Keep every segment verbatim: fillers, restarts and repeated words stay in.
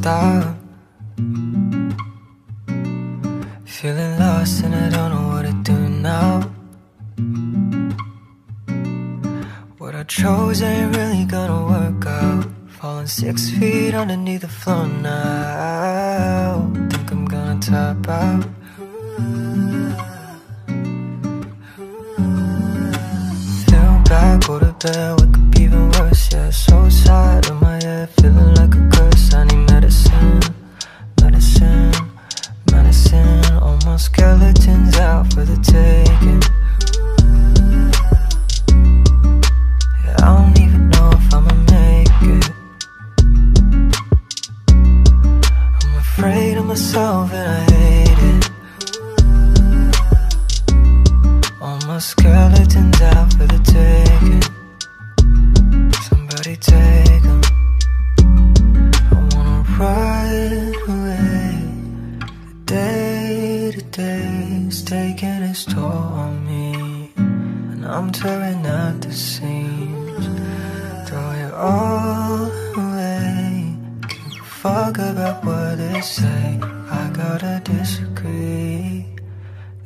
stop. Feeling lost and I don't know what to do now. What I chose ain't really gonna work out. Falling six feet underneath the floor now. Think I'm gonna top out. Feel bad, go to bed, wake up even worse. Yeah, so tired of my head, feeling like a curse. I need medicine, medicine, medicine. All my skeletons out for the taking. Yeah, I don't even know if I'ma make it. I'm afraid of myself and I hate it. Skeletons out for the taking. Somebody take them. I wanna ride away. The day to day's taking its toll on me, and I'm tearing at the seams. Throw it all away. Give a fuck about what they say. I gotta disagree.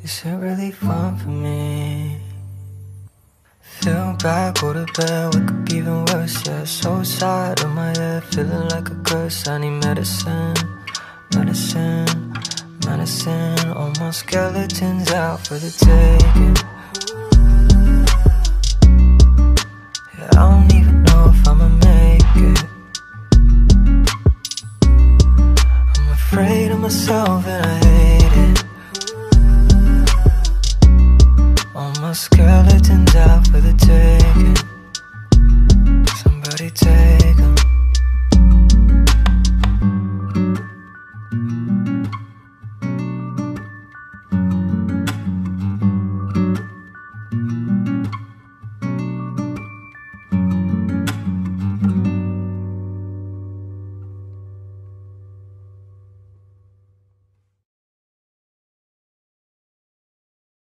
This ain't really fun for me. Feel bad, go to bed, wake up even worse. Yeah, so tired of my head, feeling like a curse. I need medicine, medicine, medicine. All my skeletons out for the taking. Yeah, I don't even know if I'ma make it. I'm afraid of myself and I hate it. Skeleton